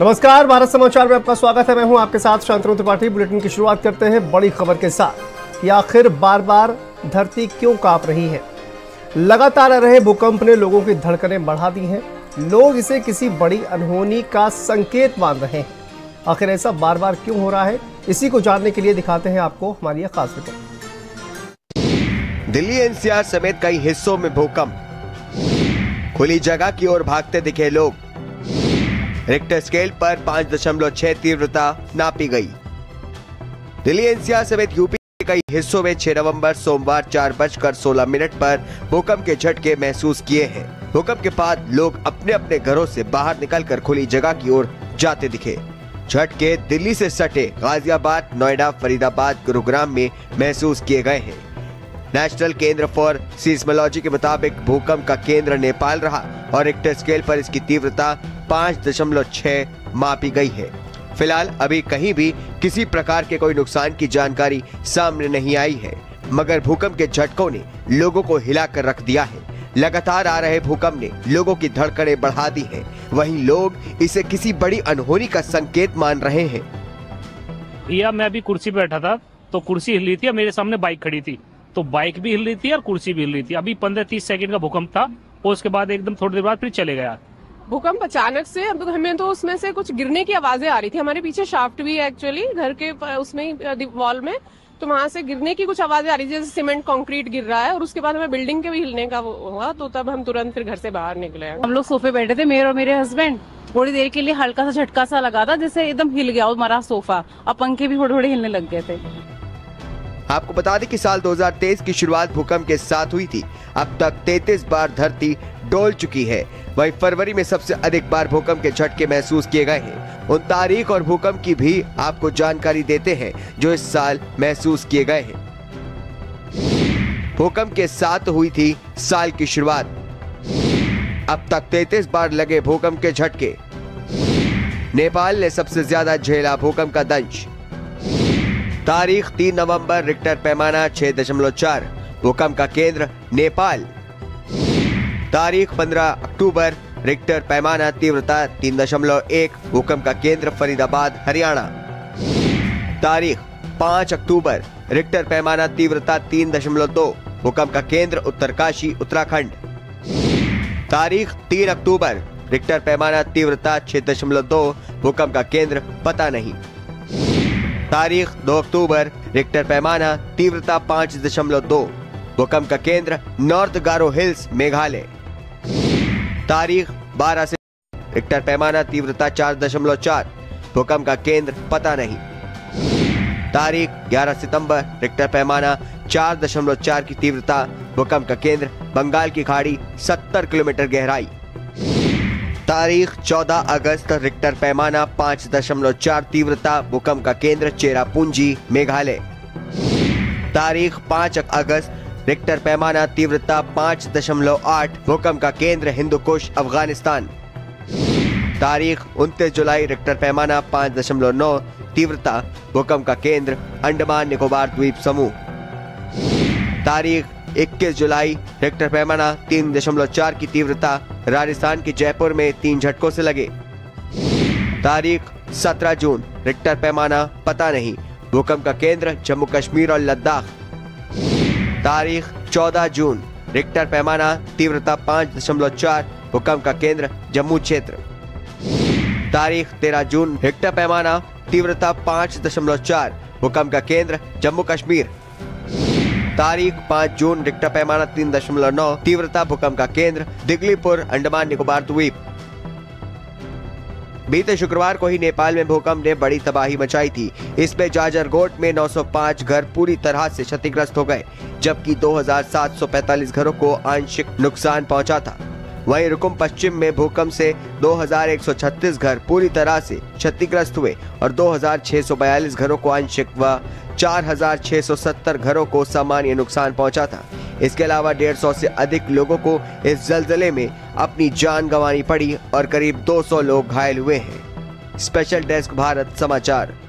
नमस्कार, भारत समाचार में आपका स्वागत है। मैं हूं आपके साथ शांतनु त्रिपाठी। बुलेटिन की शुरुआत करते हैं बड़ी खबर के साथ। ये आखिर बार बार धरती क्यों कांप रही है? लगातार आ रहे भूकंप ने लोगों की धड़कनें बढ़ा दी हैं। लोग इसे किसी बड़ी अनहोनी का संकेत मान रहे हैं। आखिर ऐसा बार बार क्यों हो रहा है, इसी को जानने के लिए दिखाते हैं आपको हमारी यह खास रिपोर्ट। दिल्ली एनसीआर समेत कई हिस्सों में भूकंप, खुली जगह की ओर भागते दिखे लोग। रिक्टर स्केल पर 5.6 तीव्रता नापी गई। दिल्ली एनसीआर समेत यूपी के कई हिस्सों में 6 नवम्बर सोमवार 4:16 पर भूकंप के झटके महसूस किए हैं। भूकंप के बाद लोग अपने अपने घरों से बाहर निकलकर खुली जगह की ओर जाते दिखे। झटके दिल्ली से सटे गाजियाबाद, नोएडा, फरीदाबाद, गुरुग्राम में महसूस किए गए हैं। नेशनल केंद्र फॉर सीस्मोलॉजी के मुताबिक भूकंप का केंद्र नेपाल रहा और रिक्टर स्केल पर इसकी तीव्रता 5.6 मापी गई है। फिलहाल अभी कहीं भी किसी प्रकार के कोई नुकसान की जानकारी सामने नहीं आई है, मगर भूकंप के झटकों ने लोगों को हिलाकर रख दिया है। लगातार आ रहे भूकंप ने लोगों की धड़कनें बढ़ा दी हैं। वहीं लोग इसे किसी बड़ी अनहोनी का संकेत मान रहे हैं। भैया, मैं अभी कुर्सी पे बैठा था तो कुर्सी हिल रही थी और मेरे सामने बाइक खड़ी थी, तो बाइक भी हिल रही थी और कुर्सी भी हिल रही थी। अभी 15-30 सेकंड का भूकंप था और उसके बाद एकदम थोड़ी देर बाद फिर चले गया। भूकंप अचानक से, अब हमें तो उसमें से कुछ गिरने की आवाजें आ रही थी। हमारे पीछे शाफ्ट भी है एक्चुअली घर के उसमें वॉल में, तो वहाँ से गिरने की कुछ आवाजें आ रही जैसे सीमेंट कंक्रीट गिर रहा है। और उसके बाद हमें बिल्डिंग के भी हिलने का हुआ, तो तब हम तुरंत फिर घर से बाहर निकले। हम लोग सोफे बैठे थे, मेरे और मेरे हस्बैंड। थोड़ी देर के लिए हल्का सा झटका सा लगा था, जैसे एकदम हिल गया हमारा सोफा और पंखे भी थोड़े थोड़े हिलने लग गए थे। आपको बता दें कि साल 2023 की शुरुआत भूकंप के साथ हुई थी। अब तक 33 बार धरती डोल चुकी है। वहीं फरवरी में सबसे अधिक बार भूकंप के झटके महसूस किए गए हैं। उन तारीख और भूकंप की भी आपको जानकारी देते हैं जो इस साल महसूस किए गए हैं। भूकंप के साथ हुई थी साल की शुरुआत। अब तक 33 बार लगे भूकंप के झटके। नेपाल ने सबसे ज्यादा झेला भूकंप का दंश। तारीख 3 नवंबर, रिक्टर पैमाना 6.4, भूकंप का केंद्र नेपाल। तारीख 15 अक्टूबर, रिक्टर पैमाना तीव्रता 3.1, भूकंप का केंद्र फरीदाबाद, हरियाणा। तारीख 5 अक्टूबर, रिक्टर पैमाना तीव्रता 3.2, भूकंप का केंद्र उत्तरकाशी, उत्तराखंड। तारीख 3 अक्टूबर, रिक्टर पैमाना तीव्रता 6.2, भूकंप का केंद्र पता नहीं। तारीख 2 अक्टूबर, रिक्टर पैमाना तीव्रता 5.2, भूकंप का केंद्र नॉर्थ गारो हिल्स, मेघालय। तारीख 12 से रिक्टर पैमाना तीव्रता 4.4, भूकंप का केंद्र पता नहीं। तारीख 11 सितंबर, रिक्टर पैमाना 4.4 की तीव्रता, भूकंप का केंद्र बंगाल की खाड़ी, 70 किलोमीटर गहराई। तारीख 14 अगस्त, रिक्टर पैमाना 5.4 तीव्रता, भूकंप का केंद्र चेरापूंजी, मेघालय। तारीख 5 अगस्त, रिक्टर पैमाना तीव्रता 5.8, भूकंप का केंद्र हिंदू कुश, अफगानिस्तान। तारीख 29 जुलाई, रिक्टर पैमाना 5.9 तीव्रता, भूकंप का केंद्र अंडमान निकोबार द्वीप समूह। तारीख 21 जुलाई, रिक्टर पैमाना 3.4 की तीव्रता, राजस्थान के जयपुर में 3 झटकों से लगे। तारीख 17 जून, रिक्टर पैमाना पता नहीं, भूकंप का केंद्र जम्मू कश्मीर और लद्दाख। तारीख 14 जून, रिक्टर पैमाना तीव्रता 5.4, भूकंप का केंद्र जम्मू क्षेत्र। तारीख 13 जून, रिक्टर पैमाना तीव्रता 5.4, भूकंप का केंद्र जम्मू कश्मीर। तारीख 5 जून, रिक्टर पैमाना 3.9 तीव्रता, भूकंप का केंद्र दिगलीपुर, अंडमान निकोबार द्वीप। बीते शुक्रवार को ही नेपाल में भूकंप ने बड़ी तबाही मचाई थी। इसमें जाजरकोट में 905 घर पूरी तरह से क्षतिग्रस्त हो गए, जबकि 2745 घरों को आंशिक नुकसान पहुंचा था। वहीं रुकुम पश्चिम में भूकंप से 2136 घर पूरी तरह से क्षतिग्रस्त हुए और 2642 घरों को आंशिक व 4670 घरों को सामान्य नुकसान पहुंचा था। इसके अलावा 150 से अधिक लोगों को इस जलजले में अपनी जान गंवानी पड़ी और करीब 200 लोग घायल हुए हैं। स्पेशल डेस्क, भारत समाचार।